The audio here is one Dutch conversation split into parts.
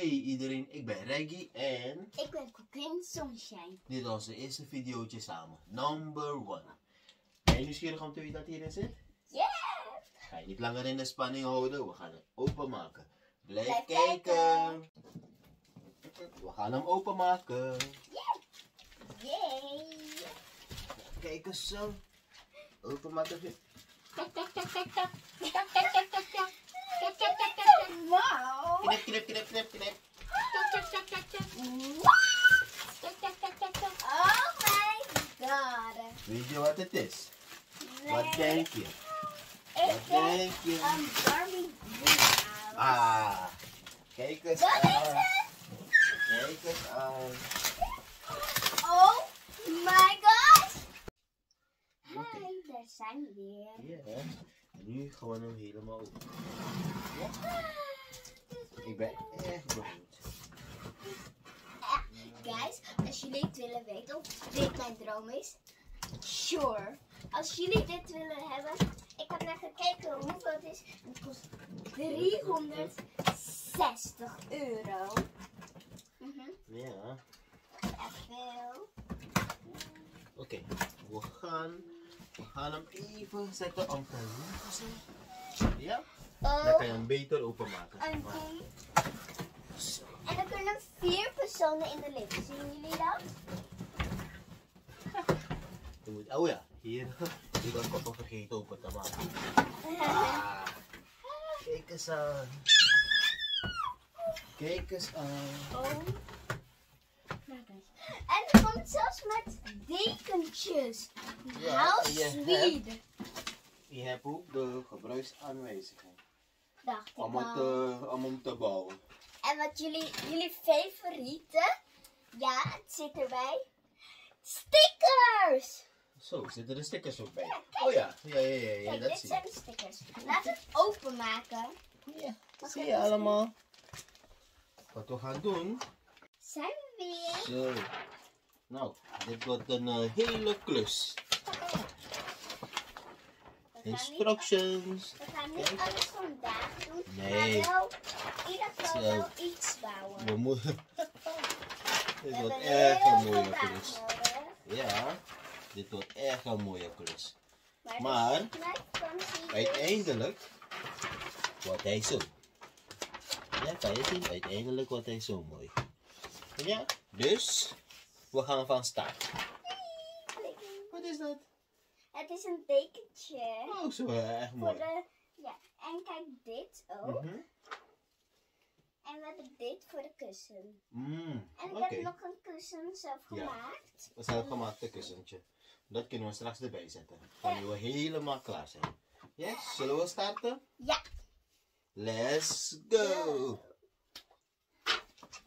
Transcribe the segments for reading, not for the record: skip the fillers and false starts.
Hey iedereen, ik ben Reggie en... Ik ben Queen Sunshine. Dit is onze eerste videootje samen. Number 1. Ben je nieuwsgierig om te weten dat hierin zit? Ja! Yeah. Ga je niet langer in de spanning houden, we gaan het openmaken. Blijf kijken! We gaan hem openmaken. Yeah. Yay! Kijk eens zo. Openmaken. Tak, tak, tak, tak, tak. Tak, tak, tak, tak, tak. Tak, tak, tak, tak, tak. Wow! Knip, knip, knip, knip, knip. Tak, tak, tak, tak, tak. What? Tak, tak, tak, tak, tak. Oh my god. Weet je wat het is? Nee. Wat denk je? Wat denk je? Een Barbie house. Ah. Kijk eens aan. Wat is het? Kijk eens aan. Oh my gosh. Okay. Hi, daar zijn we weer. Ja, en nu gaan we hem helemaal open. Ja? Ah, ik ben echt benieuwd. Guys, als jullie het willen weten of dit mijn droom is, sure. Als jullie dit willen hebben, ik heb naar gekeken hoeveel het is. Het kost €360. Ja. Echt veel. Oké, we gaan hem even zetten om te zien. Ja? Oh, dan kan je hem beter openmaken. Oké. Okay. En dan kunnen 4 personen in de lift. Zien jullie dat? Je moet, oh ja, hier. Ik was kapot vergeten open te maken. Ah, kijk eens aan. Kijk eens aan. Oh. En het komt zelfs met dekentjes. Ja, je hebt ook de gebruiksaanwijzingen. Om hem te bouwen. En wat jullie favorieten? Ja, het zit erbij. Stickers! Zo, zitten de stickers ook bij. Ja, oh ja, ja kijk, dat dit zijn de stickers. Laten we het openmaken. Ja, dat zie je allemaal. Wat we gaan doen... Zijn we weer? Zo. Nou, dit wordt een hele klus. Instructions. We gaan niet alles vandaag doen. Nee. Maar wel in ieder geval wel iets bouwen. We moeten... Dit wordt echt een mooie klus. Ja, dit wordt echt een mooie klus. Maar uiteindelijk wordt hij zo. Ja, kan je zien? Uiteindelijk wordt hij zo mooi. Ja, dus we gaan van start. Wat is dat? Het is een dekentje. Oh, zo erg mooi. Voor de, ja, en kijk dit ook. En we hebben dit voor de kussen. En ik heb nog een kussen zelf gemaakt. Ja, een zelfgemaakte kussentje. Dat kunnen we straks erbij zetten. Dan zijn we helemaal klaar zijn. Yes, zullen we starten? Ja. Let's go!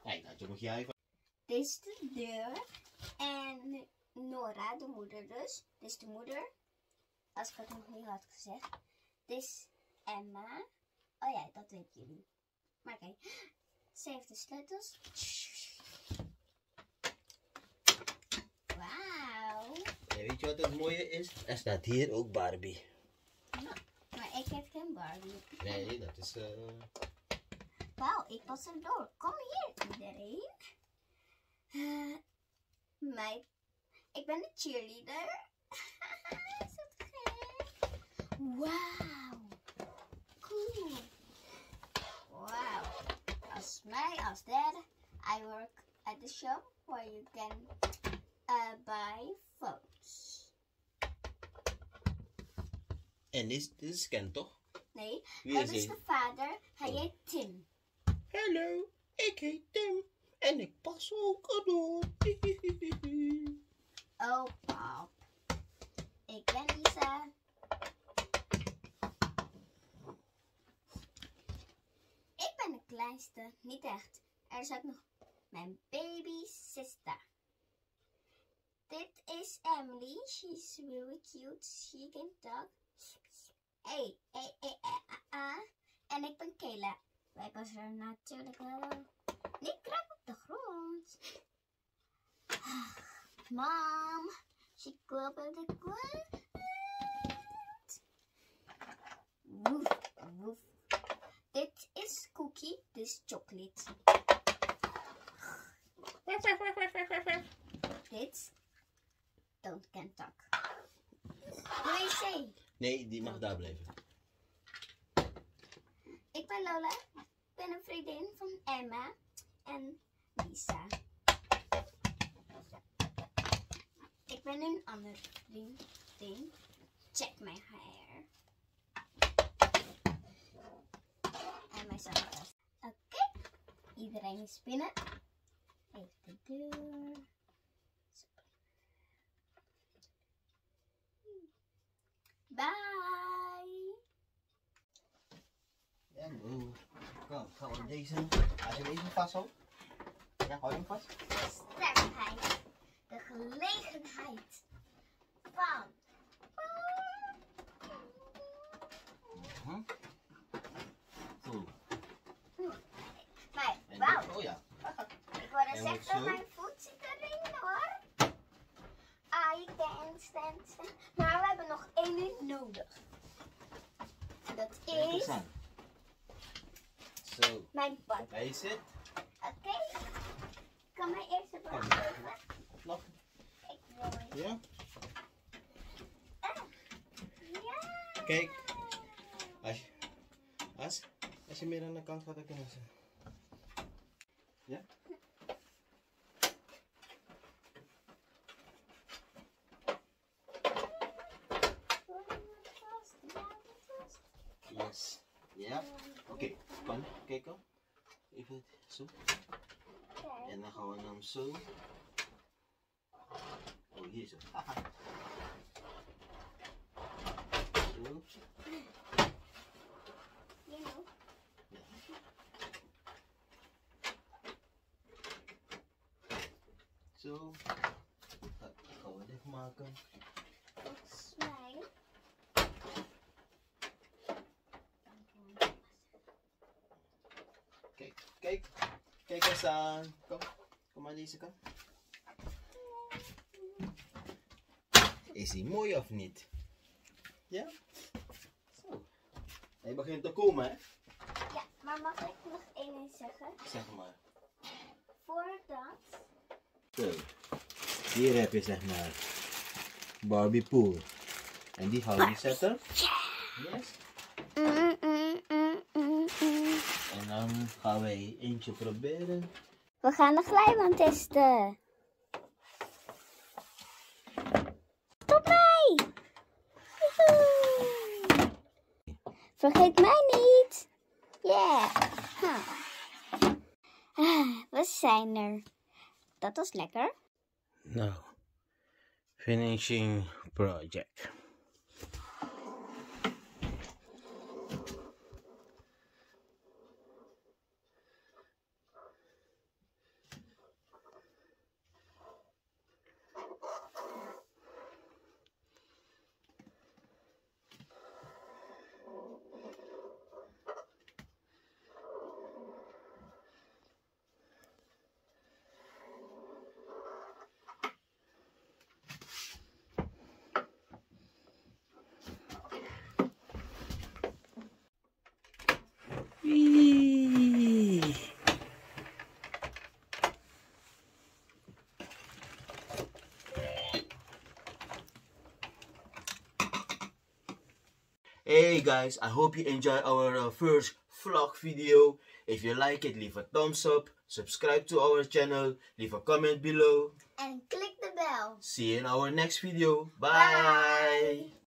Kijk, dat moet jij even. Dit is de deur. En Nora, de moeder dus. Dit is de moeder. Als ik het nog niet had gezegd. Dit is Emma. Oh ja, dat weten jullie. Maar kijk. Ze heeft de sleutels. Wauw. Ja, weet je wat het mooie is? Er staat hier ook Barbie. Ja, maar ik heb geen Barbie. Nee, dat is... Wauw, ik was er door. Kom hier iedereen. Ik ben de cheerleader. Is dat gek? Wauw. Cool. Wauw. Als mij, als derde, I work at the shop where you can buy phones. En dit is Ken toch? Nee, dat is de vader. Hij heet Tim. Hallo, ik heet Tim en ik pas ook al door. Oh pap, ik ben Lisa. Ik ben de kleinste, niet echt. Er is ook nog mijn baby sister. Dit is Emily, she's really cute, she can talk. En ik ben Kayla. Wij passen er natuurlijk wel. Ik kruip op de grond. Mom, ze kruipt op de grond. Woef, woef. Dit is Cookie, dit is Chocolade. Dit. Toot en tak. WC. Nee, die mag daar blijven. Ik ben Lola. Ik ben een vriendin van Emma en Lisa. Ik ben een ander vriendin. Check mijn haar. En mijn zakken. Oké. Iedereen is binnen. Even de deur. Bye. En hoe? Gaan we deze? Hou je deze vast op? Ja, hou je hem vast? Sterkheid. De gelegenheid van. Hm? Goed. Maar wauw. Oh ja. Ik word er zegt dat mijn voet zit erin hoor. I can't stand. Maar we hebben nog 1 minuut nodig. En dat is. Zo. Mijn bad. Oké, je zit. Oké. Ik kan mijn eerste bad geven. Lachen. Ik wil. Ja? Ah. Ja. Kijk. Als je meer aan de kant gaat, dan kunnen ze. Ja? Yes. Ja. Oké, kom. Kijk dan. Even zo. En dan gaan we hem zo. Oh, hier zo. Haha. Zo. Zo, dat gaan we dit maken. Volgens mij. Kijk, kijk, kijk eens aan. Kom, kom aan deze kant. Is die mooi of niet? Ja? Zo. Hij begint te komen, hè? Ja, maar mag ik nog één ding zeggen? Zeg maar. Voordat. Zo, hier heb je zeg maar Barbie pool. En die gaan we zetten. Yes. En dan gaan wij eentje proberen. We gaan de glijbaan testen. Tot mij! Woehoe. Vergeet mij niet! Yeah! Huh. We zijn er. Dat was lekker. Nou, finishing project. Hey guys, I hope you enjoy our first vlog video. If you like it, leave a thumbs up, subscribe to our channel, leave a comment below, and click the bell. See you in our next video. Bye! Bye.